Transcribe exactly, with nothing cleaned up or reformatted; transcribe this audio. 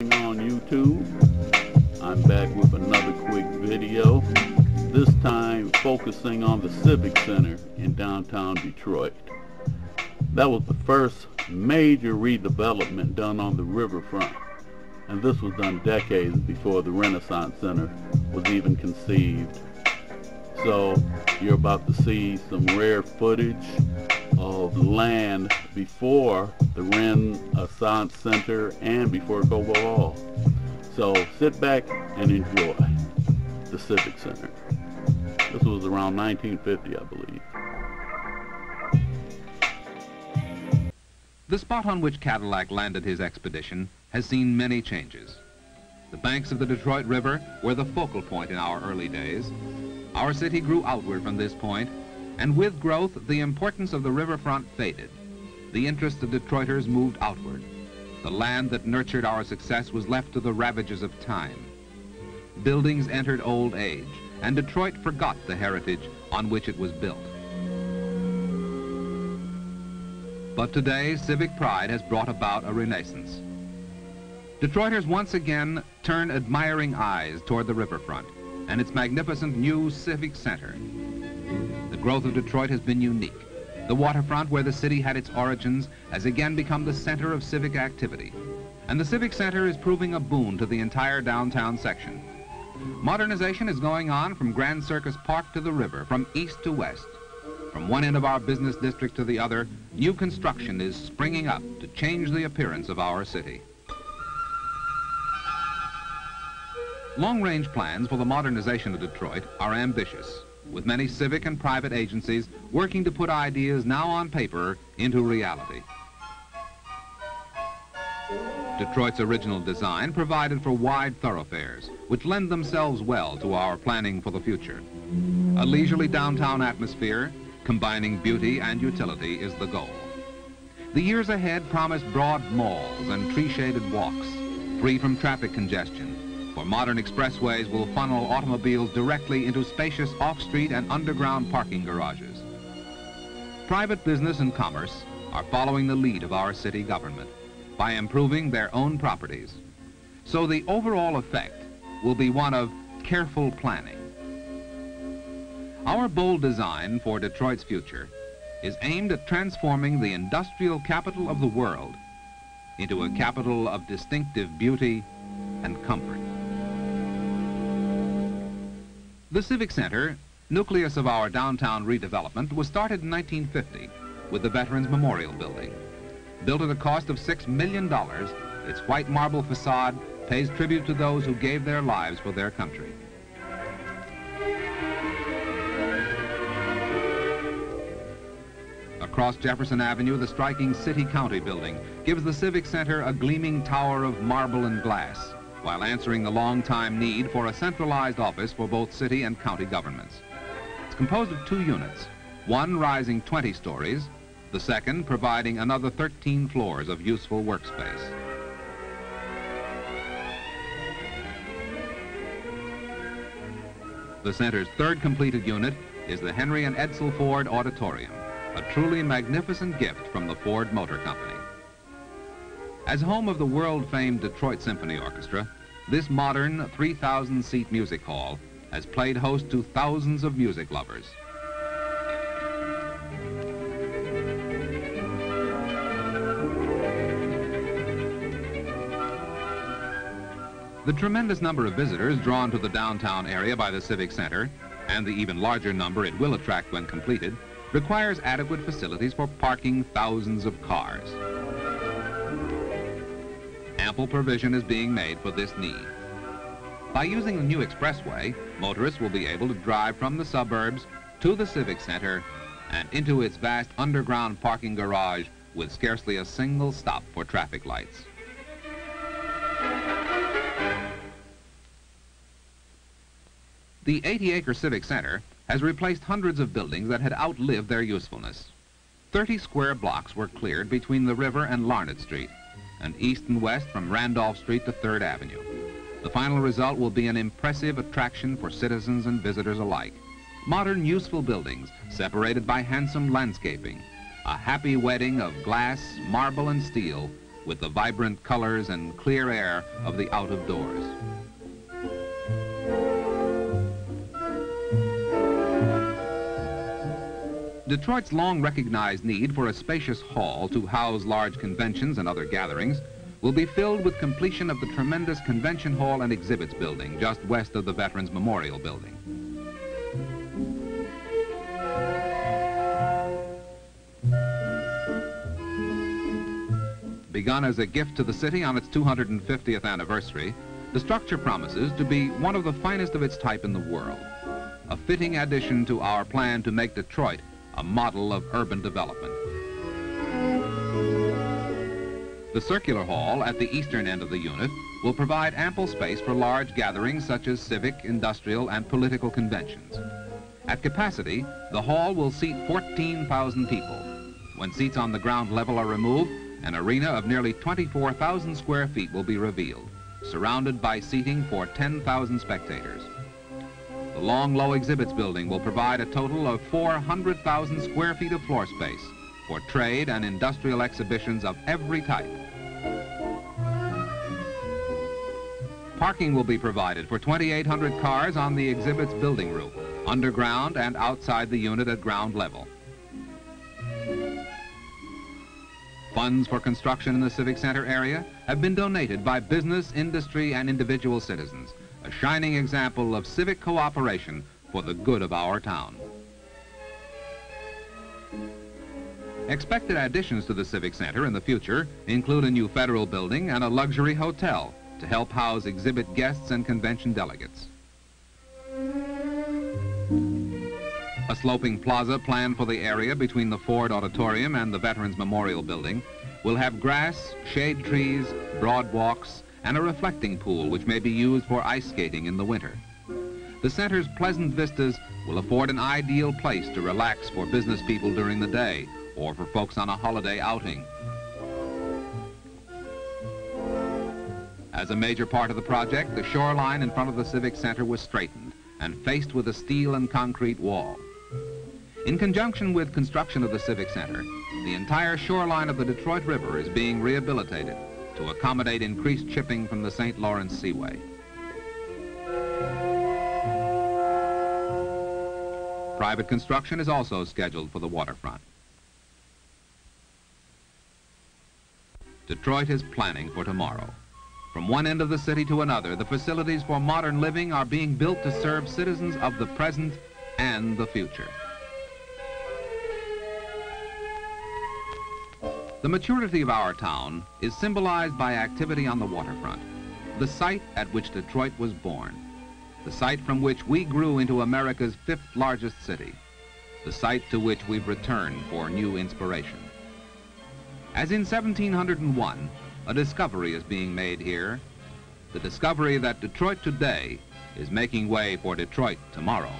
On YouTube, I'm back with another quick video, this time focusing on the Civic Center in downtown Detroit. That was the first major redevelopment done on the riverfront, and this was done decades before the Renaissance Center was even conceived. So you're about to see some rare footage of land before the Renaissance Center and before Cobo Hall. So sit back and enjoy the Civic Center. This was around nineteen fifty, I believe. The spot on which Cadillac landed his expedition has seen many changes. The banks of the Detroit River were the focal point in our early days. Our city grew outward from this point, and with growth, the importance of the riverfront faded. The interest of Detroiters moved outward. The land that nurtured our success was left to the ravages of time. Buildings entered old age, and Detroit forgot the heritage on which it was built. But today, civic pride has brought about a renaissance. Detroiters once again turn admiring eyes toward the riverfront and its magnificent new Civic Center. The growth of Detroit has been unique. The waterfront, where the city had its origins, has again become the center of civic activity. And the Civic Center is proving a boon to the entire downtown section. Modernization is going on from Grand Circus Park to the river, from east to west. From one end of our business district to the other, new construction is springing up to change the appearance of our city. Long-range plans for the modernization of Detroit are ambitious, with many civic and private agencies working to put ideas now on paper into reality. Detroit's original design provided for wide thoroughfares, which lend themselves well to our planning for the future. A leisurely downtown atmosphere, combining beauty and utility, is the goal. The years ahead promise broad malls and tree-shaded walks, free from traffic congestion, for modern expressways will funnel automobiles directly into spacious off-street and underground parking garages. Private business and commerce are following the lead of our city government by improving their own properties. So the overall effect will be one of careful planning. Our bold design for Detroit's future is aimed at transforming the industrial capital of the world into a capital of distinctive beauty and comfort. The Civic Center, nucleus of our downtown redevelopment, was started in nineteen fifty with the Veteran's Memorial Building. Built at a cost of six million dollars, its white marble facade pays tribute to those who gave their lives for their country. Across Jefferson Avenue, the striking City-County Building gives the Civic Center a gleaming tower of marble and glass, while answering the long-time need for a centralized office for both city and county governments. It's composed of two units, one rising twenty stories, the second providing another thirteen floors of useful workspace. The center's third completed unit is the Henry and Edsel Ford Auditorium, a truly magnificent gift from the Ford Motor Company. As home of the world-famed Detroit Symphony Orchestra, this modern three thousand seat music hall has played host to thousands of music lovers. The tremendous number of visitors drawn to the downtown area by the Civic Center, and the even larger number it will attract when completed, requires adequate facilities for parking thousands of cars. Ample provision is being made for this need. By using the new expressway, motorists will be able to drive from the suburbs to the Civic Center and into its vast underground parking garage with scarcely a single stop for traffic lights. The eighty acre Civic Center has replaced hundreds of buildings that had outlived their usefulness. thirty square blocks were cleared between the river and Larned Street, and east and west from Randolph Street to Third Avenue. The final result will be an impressive attraction for citizens and visitors alike. Modern, useful buildings separated by handsome landscaping, a happy wedding of glass, marble, and steel with the vibrant colors and clear air of the out of doors. Detroit's long recognized need for a spacious hall to house large conventions and other gatherings will be filled with completion of the tremendous Convention Hall and Exhibits Building just west of the Veterans Memorial Building. Begun as a gift to the city on its two hundred fiftieth anniversary, the structure promises to be one of the finest of its type in the world, a fitting addition to our plan to make Detroit a model of urban development. The circular hall at the eastern end of the unit will provide ample space for large gatherings such as civic, industrial, and political conventions. At capacity, the hall will seat fourteen thousand people. When seats on the ground level are removed, an arena of nearly twenty-four thousand square feet will be revealed, surrounded by seating for ten thousand spectators. The long, low exhibits building will provide a total of four hundred thousand square feet of floor space for trade and industrial exhibitions of every type. Parking will be provided for twenty-eight hundred cars on the exhibits building roof, underground and outside the unit at ground level. Funds for construction in the Civic Center area have been donated by business, industry, and individual citizens, a shining example of civic cooperation for the good of our town. Expected additions to the Civic Center in the future include a new federal building and a luxury hotel to help house exhibit guests and convention delegates. A sloping plaza planned for the area between the Ford Auditorium and the Veterans Memorial Building will have grass, shade trees, broad walks, and a reflecting pool which may be used for ice skating in the winter. The center's pleasant vistas will afford an ideal place to relax for business people during the day, or for folks on a holiday outing. As a major part of the project, the shoreline in front of the Civic Center was straightened and faced with a steel and concrete wall. In conjunction with construction of the Civic Center, the entire shoreline of the Detroit River is being rehabilitated to accommodate increased shipping from the Saint Lawrence Seaway. Private construction is also scheduled for the waterfront. Detroit is planning for tomorrow. From one end of the city to another, the facilities for modern living are being built to serve citizens of the present and the future. The maturity of our town is symbolized by activity on the waterfront, the site at which Detroit was born, the site from which we grew into America's fifth largest city, the site to which we've returned for new inspiration. As in seventeen hundred and one, a discovery is being made here, the discovery that Detroit today is making way for Detroit tomorrow.